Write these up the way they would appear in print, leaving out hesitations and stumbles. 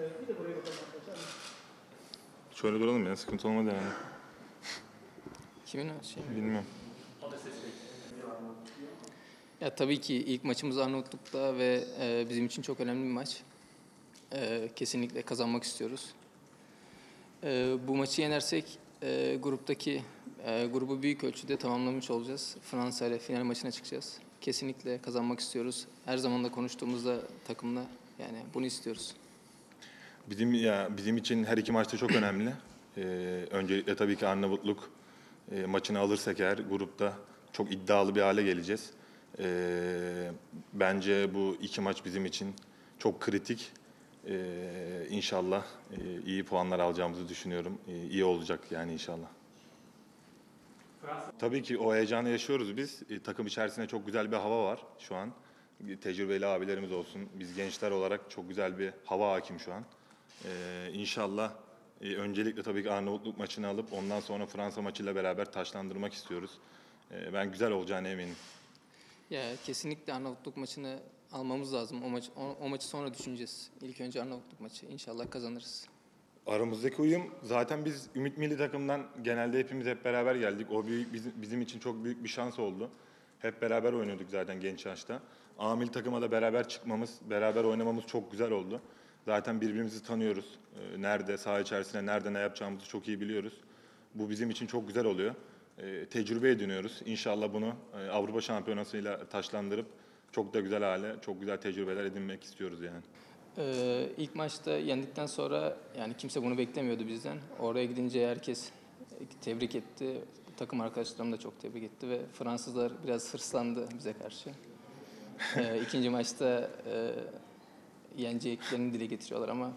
Evet, bir de buraya bakalım arkadaşlar. Şöyle duralım ya, sıkıntı olmadı yani. Kimin o şey mi? Bilmiyorum. Ya tabii ki ilk maçımız Arnavutluk'ta ve bizim için çok önemli bir maç. Kesinlikle kazanmak istiyoruz. Bu maçı yenersek grubu büyük ölçüde tamamlamış olacağız. Fransa ile final maçına çıkacağız. Kesinlikle kazanmak istiyoruz. Her zaman da konuştuğumuzda takımla yani bunu istiyoruz. Bizim için her iki maçta çok önemli. Öncelikle tabii ki Arnavutluk maçını alırsak eğer grupta çok iddialı bir hale geleceğiz. Bence bu iki maç bizim için çok kritik. İnşallah iyi puanlar alacağımızı düşünüyorum. İyi olacak yani inşallah. Tabii ki o heyecanı yaşıyoruz biz. Takım içerisinde çok güzel bir hava var şu an. Tecrübeli abilerimiz olsun. Biz gençler olarak çok güzel bir hava hakim şu an. İnşallah öncelikle tabii ki Arnavutluk maçını alıp ondan sonra Fransa maçıyla beraber taşlandırmak istiyoruz. Ben güzel olacağına eminim. Ya kesinlikle Arnavutluk maçını almamız lazım. O maçı sonra düşüneceğiz. İlk önce Arnavutluk maçı. İnşallah kazanırız. Aramızdaki uyum zaten biz Ümit Milli Takım'dan genelde hepimiz hep beraber geldik. O bizim için çok büyük bir şans oldu. Hep beraber oynuyorduk zaten genç yaşta. A Milli Takım'a da beraber çıkmamız, beraber oynamamız çok güzel oldu. Zaten birbirimizi tanıyoruz. Nerede, saha içerisinde nerede ne yapacağımızı çok iyi biliyoruz. Bu bizim için çok güzel oluyor. Tecrübe ediniyoruz. İnşallah bunu Avrupa Şampiyonası'yla taşlandırıp çok da güzel hale, çok güzel tecrübeler edinmek istiyoruz yani. İlk maçta yendikten sonra yani kimse bunu beklemiyordu bizden. Oraya gidince herkes tebrik etti. Takım arkadaşlarım da çok tebrik etti ve Fransızlar biraz hırslandı bize karşı. İkinci maçta yeneceklerini dile getiriyorlar ama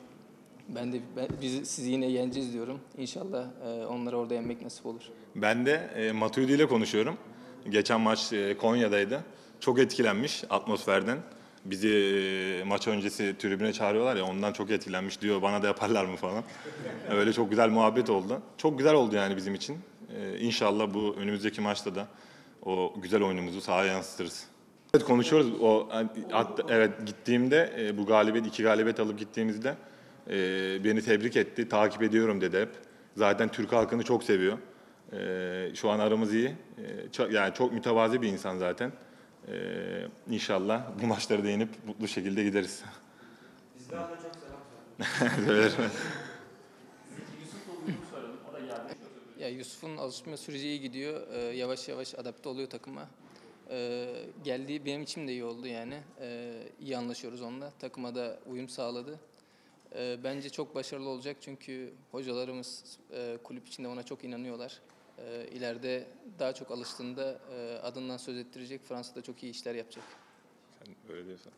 sizi yine yeneceğiz diyorum. İnşallah onları orada yenmek nasip olur. Ben de Matuidi ile konuşuyorum. Geçen maç Konya'daydı. Çok etkilenmiş atmosferden. Bizi maç öncesi tribüne çağırıyorlar ya, ondan çok etkilenmiş, diyor bana da yaparlar mı falan. Öyle çok güzel muhabbet oldu. Çok güzel oldu yani bizim için. İnşallah bu önümüzdeki maçta da o güzel oyunumuzu sahaya yansıtırız. Evet, konuşuyoruz. Evet, gittiğimde bu galibiyet, 2 galibiyet alıp gittiğimizde beni tebrik etti. Takip ediyorum dedi hep. Zaten Türk halkını çok seviyor. Şu an aramız iyi. Yani çok mütevazi bir insan zaten. İnşallah bu maçları da yenip mutlu şekilde gideriz. Bizden de çok selam söylerim. Yusuf'un alışma süreci iyi gidiyor. Yavaş yavaş adapte oluyor takıma. Geldiği benim için de iyi oldu yani. İyi anlaşıyoruz onunla. Takıma da uyum sağladı. Bence çok başarılı olacak çünkü hocalarımız kulüp içinde ona çok inanıyorlar. İleride daha çok alıştığında adından söz ettirecek, Fransa'da çok iyi işler yapacak. Sen öyle diyorsan.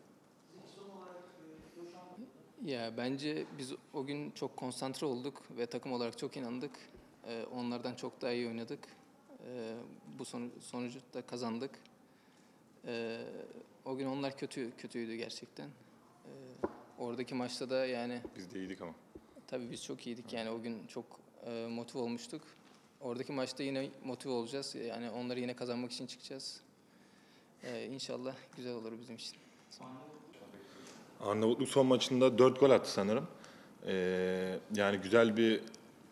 Ya bence biz o gün çok konsantre olduk ve takım olarak çok inandık. Onlardan çok daha iyi oynadık. Bu sonucu da kazandık. O gün onlar kötüydü gerçekten. Oradaki maçta da yani... Biz de iyiydik ama. Tabii biz çok iyiydik yani, o gün çok motive olmuştuk. Oradaki maçta yine motive olacağız. Yani onları yine kazanmak için çıkacağız. İnşallah güzel olur bizim için. Arnavutluk son maçında 4 gol attı sanırım. Yani güzel bir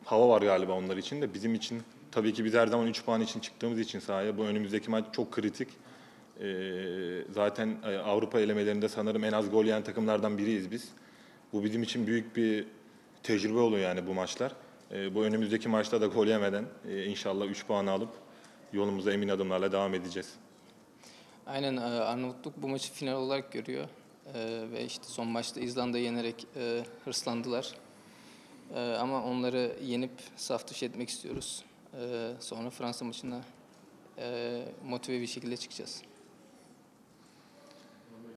hava var galiba onlar için de. Bizim için tabii ki biz her zaman 3 puan için çıktığımız için sahaya. Bu önümüzdeki maç çok kritik. Zaten Avrupa elemelerinde sanırım en az gol yiyen takımlardan biriyiz biz. Bu bizim için büyük bir tecrübe oluyor yani bu maçlar. Bu önümüzdeki maçta da gol yemeden inşallah 3 puan alıp yolumuza emin adımlarla devam edeceğiz. Aynen, Arnavutluk bu maçı final olarak görüyor. Ve işte son maçta İzlanda'yı yenerek hırslandılar. Ama onları yenip saf dışı etmek istiyoruz. Sonra Fransa maçına motive bir şekilde çıkacağız.